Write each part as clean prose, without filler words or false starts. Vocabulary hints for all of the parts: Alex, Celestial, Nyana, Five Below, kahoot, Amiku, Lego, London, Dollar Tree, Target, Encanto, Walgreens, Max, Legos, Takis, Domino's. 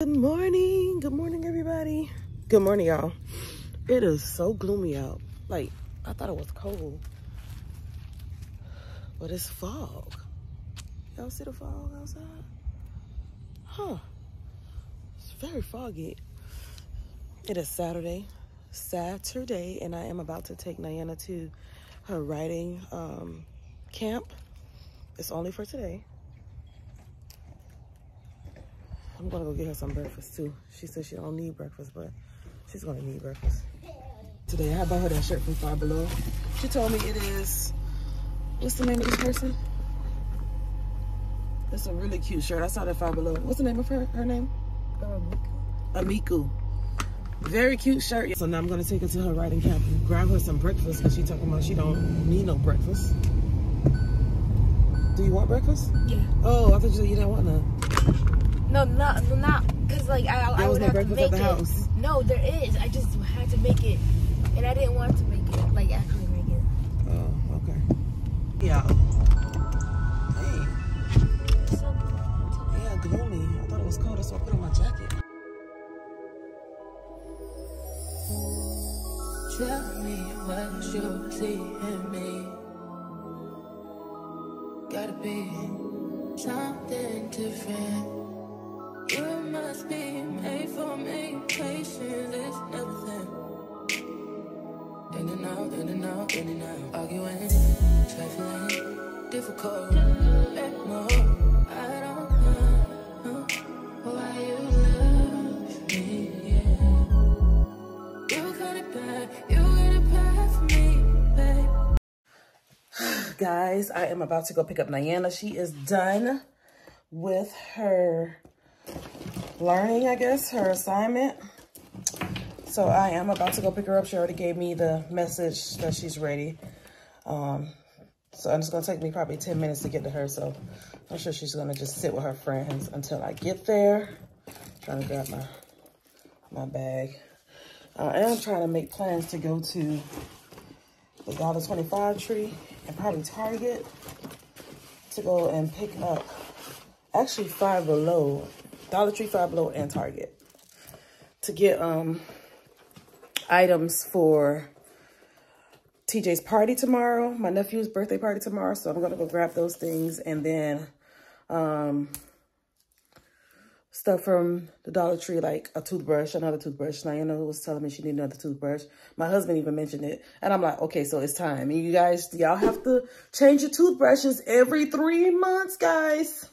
Good morning everybody. Good morning y'all. It is so gloomy out. Like, I thought it was cold, but it's fog. Y'all see the fog outside? Huh, it's very foggy. It is Saturday, and I am about to take Nyana to her riding camp. It's only for today. I'm gonna go get her some breakfast too. She said she don't need breakfast, but she's gonna need breakfast. Today, I bought her that shirt from Five Below. She told me it is, what's the name of this person? It's a really cute shirt. I saw that Five Below. What's the name of her name? Amiku. Very cute shirt. So now I'm gonna take her to her riding camp and grab her some breakfast, because she talking about she don't need no breakfast. Do you want breakfast? Yeah. Oh, I thought you said you didn't want none. No, not because, like, I would have to make it. No, there is. I just had to make it, and I didn't want to make it. Like, actually make it. Oh, okay. Yeah. Hey. So cool. Yeah, gloomy. I thought it was cold, so I put on my jacket. Tell me what you see in me. Gotta be something different. You must be made for me. Patience is nothing. In and out, in and out, in and out. Arguing, trifling, difficult. Make more. I don't know why you love me. Yeah. You got it bad. You got it bad for me, babe. Guys, I am about to go pick up Nyana. She is done with her learning, I guess, her assignment. So I am about to go pick her up. She already gave me the message that she's ready. So it's gonna take me probably 10 minutes to get to her. So I'm sure she's gonna just sit with her friends until I get there. I'm trying to grab my bag. I am trying to make plans to go to the Dollar Tree and probably Target to go and pick up, actually, Five Below. Dollar Tree, Five Below, and Target to get items for TJ's party tomorrow, my nephew's birthday party tomorrow. So I'm gonna go grab those things, and then stuff from the Dollar Tree, like a toothbrush, another toothbrush. Nyana was telling me she needed another toothbrush. My husband even mentioned it, and I'm like, okay, so it's time. And y'all have to change your toothbrushes every 3 months, guys.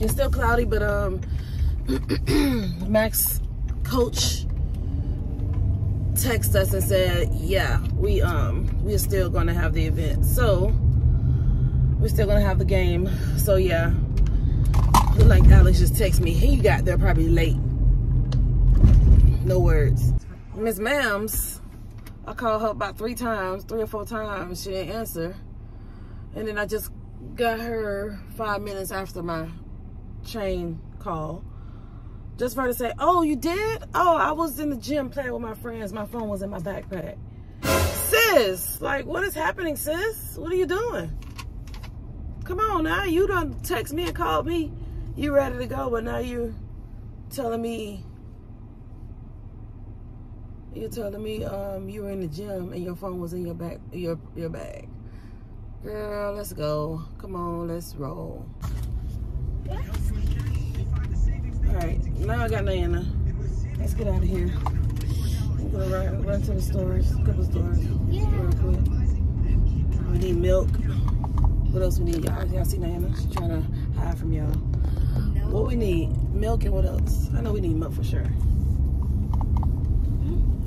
It's still cloudy, but Max coach texted us and said, yeah, we're still gonna have the event. So we're still gonna have the game. So yeah. Look like Alex just texted me. He got there probably late. No words. Miss Mams, I called her about three or four times. She didn't answer. And then I just got her 5 minutes after my chain call, just for her to say, oh, you did? Oh, I was in the gym playing with my friends. My phone was in my backpack. Sis, like, what is happening, sis? What are you doing? Come on now, you done text me and called me. You ready to go, but now you're telling me you were in the gym and your phone was in your bag. Girl, let's go. Come on, let's roll. Alright, now I got Nyana. Let's get out of here. I'm gonna run to the stores, a couple stores. Yeah. Real quick. We need milk. What else we need? Y'all see Nyana? She's trying to hide from y'all. No. What we need? Milk and what else? I know we need milk for sure.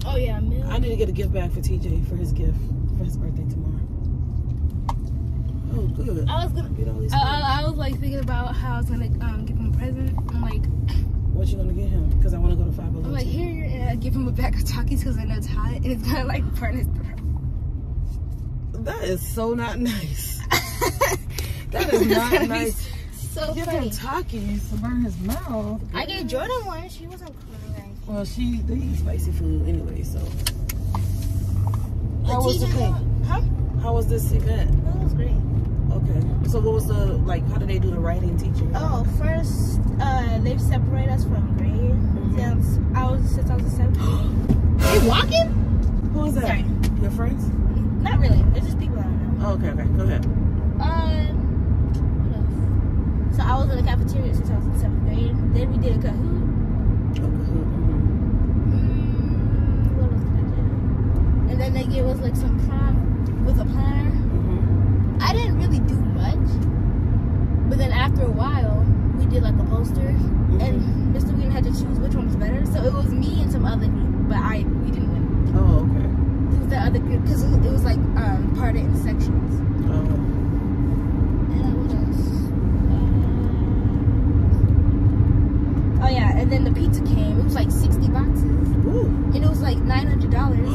Oh yeah, milk. I need to get a gift bag for TJ for his gift for his birthday tomorrow. Oh, good. I was like thinking about how I was gonna give him a present. I'm like, What you gonna get him? Because I want to go to Five Below. I'm like, here, you're in. I give him a bag of Takis because I know it's hot and it's gonna like burn his throat. That is so not nice. That is not nice. So get him Takis to burn his mouth. I gave Jordan one. She wasn't crying. Well, they eat spicy food anyway, so. How was the thing? Huh? How was this event? It was great. Okay. So what was the, like, how did they do the writing teaching? Oh, first, they separate us from grade. Then I was since I was a seventh. They walking? Who is that? Sorry. Your friends? Not really. It's just people I don't know. Oh, okay, okay. Go ahead. What else? So I was in the cafeteria since I was in seventh grade. Then we did a kahoot. Oh, kahoot. What else did I do? And then they gave us like some prom with a planner. I didn't really do much, but then after a while, we did like a poster, and Mr. Wheaton had to choose which one was better, so it was me and some other group, but we didn't win. Oh, okay. It was that other group, because it was like parted in sections. Oh. And what else? Oh yeah, and then the pizza came. It was like 60 boxes. Ooh. And it was like $900.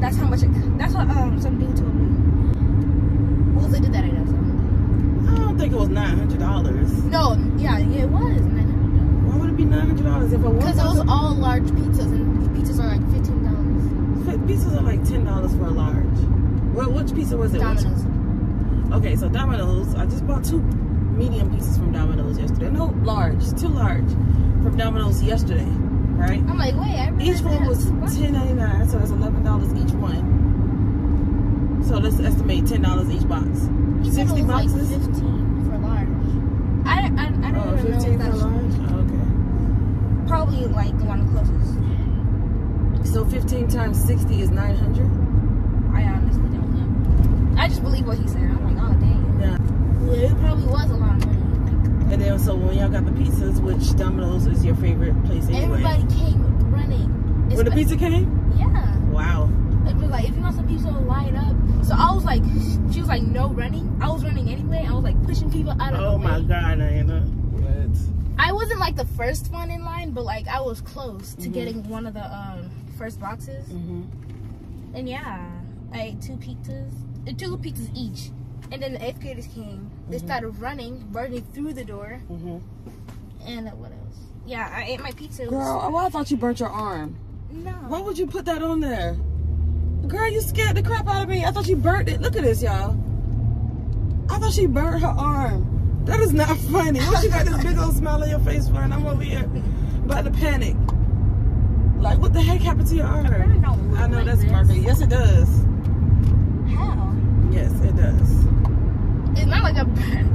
That's how much it, that's what some dude told me. Well, they did that, I know. So. I don't think it was $900. No, yeah, it was $900. Why would it be $900 if it was? Because those all large pizzas, and pizzas are like $15. Pizzas are like $10 for a large. Well, which pizza was it? Domino's. Okay, so Domino's. I just bought two medium pizzas from Domino's yesterday. No, large, two large from Domino's yesterday, right? I'm like, wait, I remember. Each one was $10.99, so that's $11 each one. So let's estimate $10 each box. 60 boxes? Like 15 for large. I don't even know. 15 for large? Oh, okay. Probably like the one closest. So 15 times 60 is 900? I honestly don't know. I just believe what he said. I'm like, oh, dang. Yeah. Well, it probably was a lot of money. And then, so when y'all got the pizzas, which Domino's is your favorite place anyway? Everybody came running. When the pizza came? Yeah. Wow. It was like, if you want some pizza, light up. So I was like, she was like, no running. I was running anyway. I was like pushing people out of the way. Oh my God, Nyana. What? I wasn't like the first one in line, but like I was close to getting one of the first boxes. And yeah, I ate two pizzas each. And then the eighth graders came. They started running through the door. And what else? Yeah, I ate my pizza. Girl, well, I thought you burnt your arm. No. Why would you put that on there? Girl, you scared the crap out of me. I thought she burnt it. Look at this, y'all. I thought she burnt her arm. That is not funny. What you got this big old smile on your face for? And I'm over here about to panic. Like, what the heck happened to your arm? I know, like that's perfect. Yes, it does. How? Yes, it does. It's not like a burn.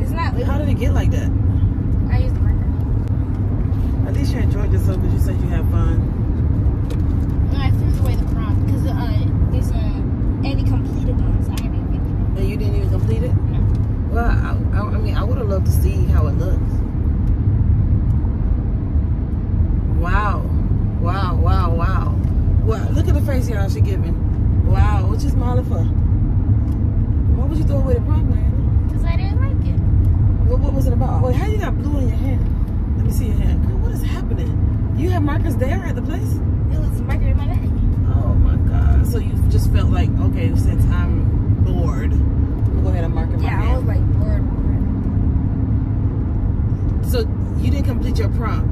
It's not. Like, how did it get like that? I used the marker. At least you enjoyed yourself because you said you had fun. I threw away the prom because there's any completed ones. I haven't even. And you didn't even complete it? No. Well, I mean, I would have loved to see how it looks. Wow. Wow, wow, wow. Well, look at the face y'all she giving. Wow, what you smiling for? Why would you throw away the prom, man? Because I didn't like it. What was it about? Wait, how you got blue in your hand? Let me see your hand. Girl, what is happening? You have markers there at the place? It was a marker in my neck. Oh my God. So you just felt like, okay, since I'm bored, I'm gonna go ahead and mark it in my hand. Yeah, I was like bored. So you didn't complete your prom?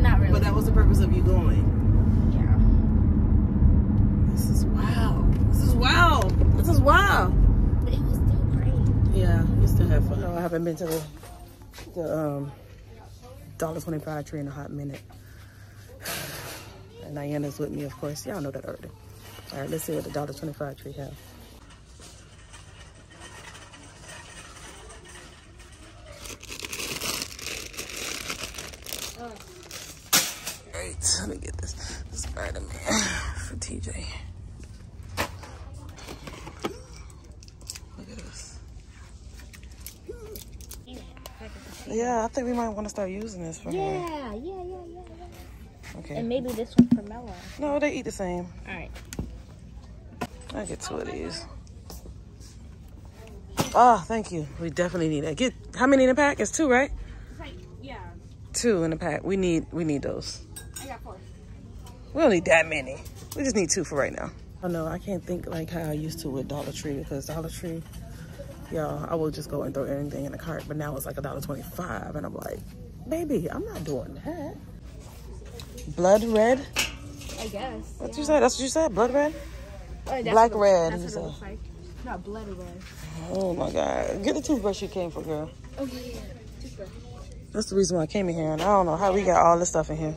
Not really. But that was the purpose of you going? Yeah. This is wow. This is wow. This is wow. But it was still great. Yeah, you still have fun. No, I haven't been to the $1.25 tree in a hot minute. And Nyana's with me, of course. Y'all know that already. All right, let's see what the $1.25 tree have. All right, let me get this Spider-Man for TJ. Look at this. Yeah, I think we might want to start using this for yeah. Okay. And maybe this one for Mellow. No, they eat the same. All right. I get two of these. Oh, thank you. We definitely need that. Get how many in a pack? It's two, right? It's like, yeah. 2 in the pack. We need those. I got 4. We don't need that many. We just need 2 for right now. Oh no, I can't think like how I used to with Dollar Tree, because Dollar Tree, y'all, I will just go and throw anything in the cart, but now it's like $1.25, and I'm like, baby, I'm not doing that. Blood red? I guess. What you said? That's what you said? Blood red? Black red. That's what it looks like. Not bloody red. Oh my God. Get the toothbrush you came for, girl. Oh yeah, toothbrush. That's the reason why I came in here, and I don't know how we got all this stuff in here.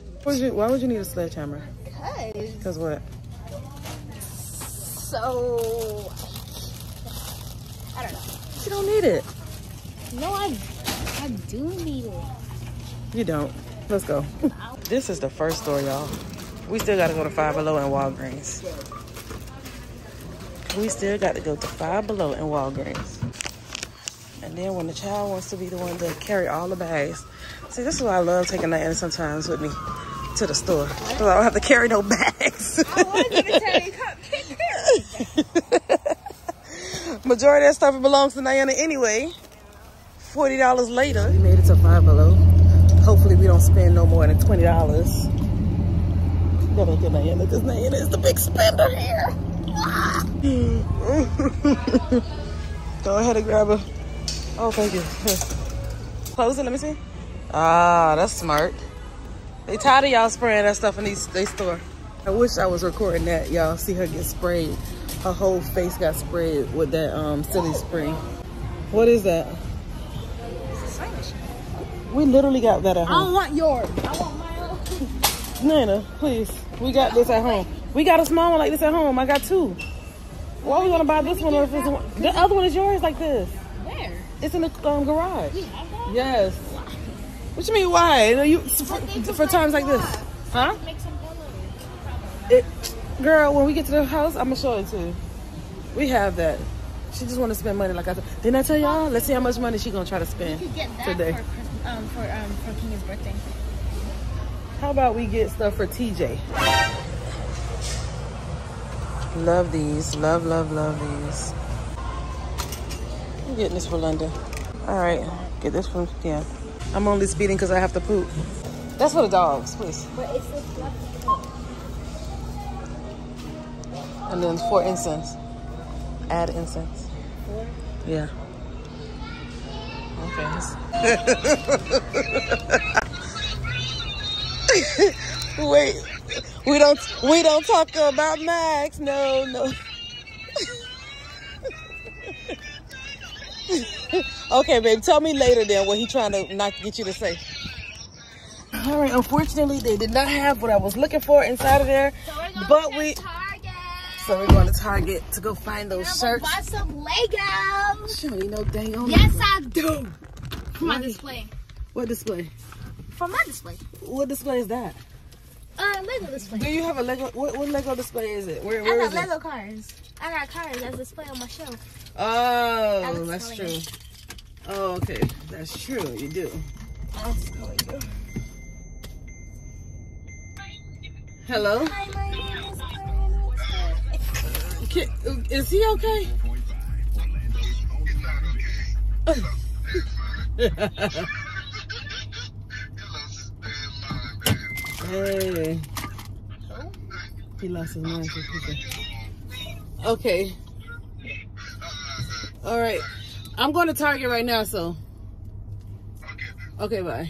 Why would you need a sledgehammer? Because. Because what? So, I don't know. You don't need it. No, I do need it. You don't. Let's go. This is the first store, y'all. We still got to go to Five Below and Walgreens. We still got to go to Five Below and Walgreens. And then when the child wants to be the one to carry all the bags. See, this is why I love taking Nyana sometimes with me to the store. Because I don't have to carry no bags. I want you to tell you, Majority of that stuff belongs to Nyana anyway. $40 later. We made it to Five Below. Hopefully we don't spend no more than $20. Gotta look at Nyana, because Nyana is the big spender here. Go ahead and grab her. Oh, thank you. Here. Close it, let me see. Ah, that's smart. They tired of y'all spraying that stuff in they store. I wish I was recording that, y'all. See her get sprayed. Her whole face got sprayed with that silly spray. What is that? It's a spray machine. We literally got that at home. I don't want yours. I want my own. Nyana, please. We got this at home. We got a small one like this at home. I got 2. Why are we gonna buy this one or if this one? The other one is yours like this. Where? It's in the garage. We have that? Yes. Why? What you mean why? You for times like this, huh? Girl, when we get to the house, I'm gonna show it to you. We have that. She just want to spend money like I said. Didn't I tell y'all? Let's see how much money she gonna try to spend today. For Kenya's birthday. How about we get stuff for TJ? Love these. Love, love, love these. I'm getting this for London. All right, get this from Kenya. I'm only speeding because I have to poop. That's for the dogs, please. But it's a fluffy. And then 4 incense. Add incense. 4? Yeah. Okay. Wait. We don't talk about Max. No. Okay, babe. Tell me later then what he trying to not get you to say. All right. Unfortunately, they did not have what I was looking for inside of there, but we. So we're going to Target to go find those shirts. Buy some Legos. You don't need no dang on. Yes, I do. For my display. What display? For my display. What display is that? Lego display. Do you have a Lego? What Lego display is it? Where I got Lego cars. I got cars as display on my shelf. Oh, that's true. Oh, okay, that's true. You do. That's how I do. Hello. Hi, is he okay? Hey. He lost his mind. Okay. All right. I'm going to Target right now, so. Okay, bye.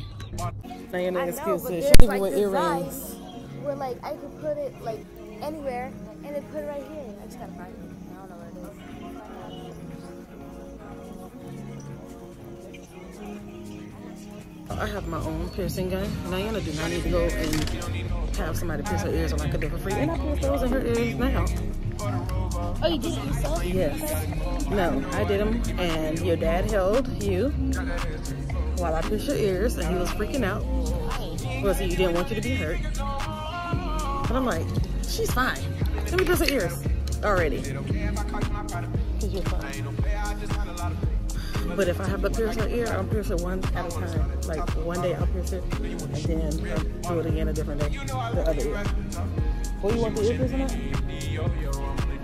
Nyana excuse me. She's giving away earrings. Where, like, I could put it, like, anywhere. And they put it right here. I just gotta find it. I don't know where it is. I have my own piercing gun. Nyana do not need to go and have somebody pierce her ears, or I could do for free. And I pierced those in her ears now. Oh, you did it yourself? Yes. No, I did them, and your dad held you while I pierced your ears, and he was freaking out. Well, so you didn't want you to be hurt. But I'm like, she's fine. Let me pierce her ears already. Cause you're fine. But if I have to pierce her ear, I'll pierce it one at a time. Like one day I'll pierce it, and then I'll do it again a different day. The other ear. What do you want the ear piercing at?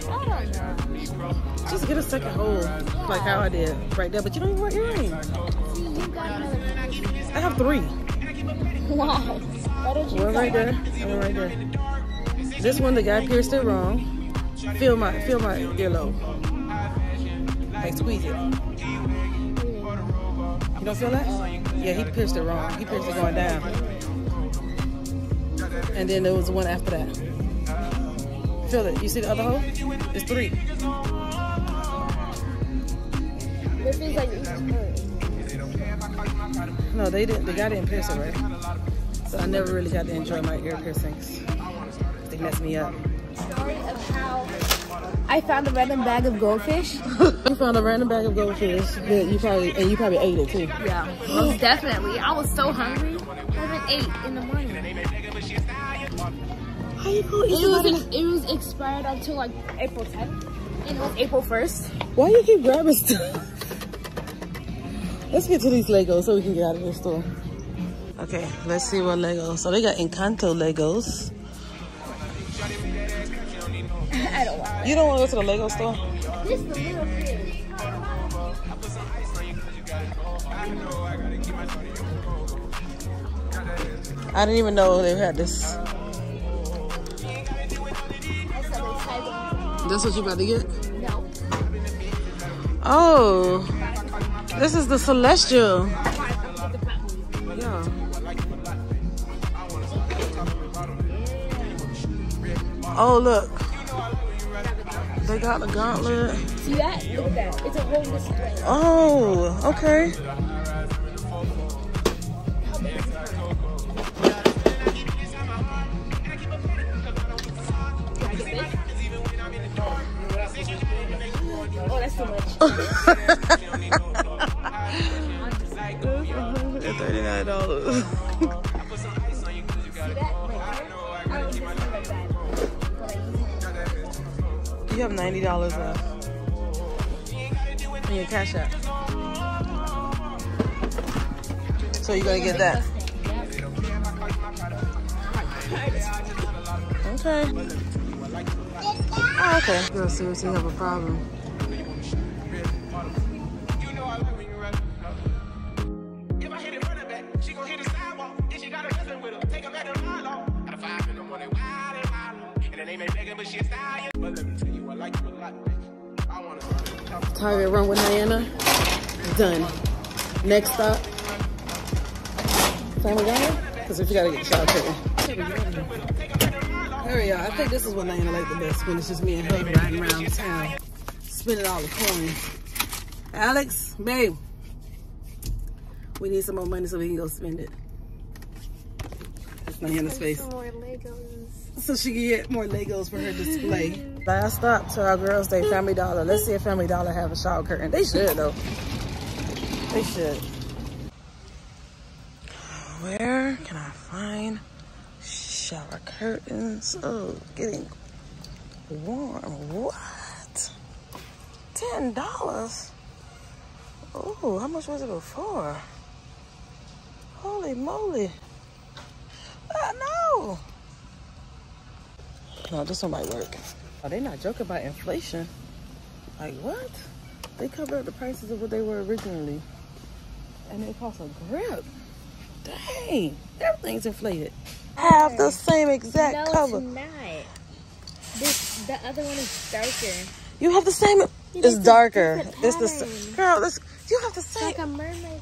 I don't know. Just get a second hole, like how I did right there. But you don't even wear earrings. I have 3. Wow. One right there and one right there. This one, the guy pierced it wrong. Feel my earlobe. Like squeeze it. You don't feel that? Yeah, he pierced it wrong. He pierced it going down. And then there was one after that. Feel it. You see the other hole? It's three. This is like each hole. No, they didn't. The guy didn't pierce it right. So I never really got to enjoy my ear piercings. They messed me up. Story of how I found a random bag of goldfish. You found a random bag of goldfish that you probably ate it too. Yeah, most definitely. I was so hungry. I haven't ate in the morning. How you go eat? It was expired until like April 10th. It was April 1st. Why do you keep grabbing stuff? Let's get to these Legos so we can get out of this store. Okay, let's see what Legos. So they got Encanto Legos. I don't want that. You don't want to go to the Lego store? This is the little kid. I didn't even know they had this. That's what you about to get? No. Oh, this is the Celestial. Oh, look. They got the gauntlet. See that? Look at that. It's a whole display. Oh, okay. Can I get this? Oh, that's too much. $39. You have $90 left in your Cash App. So you're gonna get that. Okay. Oh, okay. Girl, seriously, have a problem. Target run with Nyana. Done. Next stop. Time we got? Because if you gotta get shot taken. There we are. I think this is what Nyana like the best, when it's just me and her riding around town, spinning all the coins. Alex, babe, we need some more money so we can go spend it. That's Nyana's face. Some more Legos. So she can get more Legos for her display. Last stop to our girls' day, Family Dollar. Let's see if Family Dollar have a shower curtain. They should though. They should. Where can I find shower curtains? Oh, getting warm. What? $10? Oh, how much was it before? Holy moly. No. No, this one might work. Oh, they not joking about inflation. Like, what? They covered up the prices of what they were originally. And it cost a grip. Dang. Everything's inflated. Have the same exact cover. No, it's not. The other one is darker. You have the same. It's darker. It's the same. Girl, you have the same. It's like a mermaid pattern.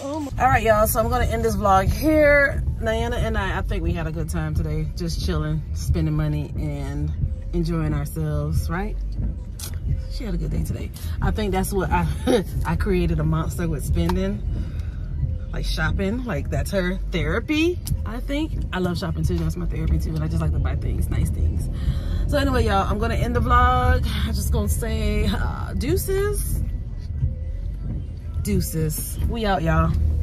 Oh my. All right, y'all. So I'm going to end this vlog here. Nyana and I think we had a good time today. Just chilling, spending money, and enjoying ourselves, right? She had a good day today. I think that's what I created a monster with spending, like shopping, like that's her therapy, I think. I love shopping too, that's my therapy too, but I just like to buy things, nice things. So anyway, y'all, I'm gonna end the vlog. I'm just gonna say deuces. Deuces. We out, y'all.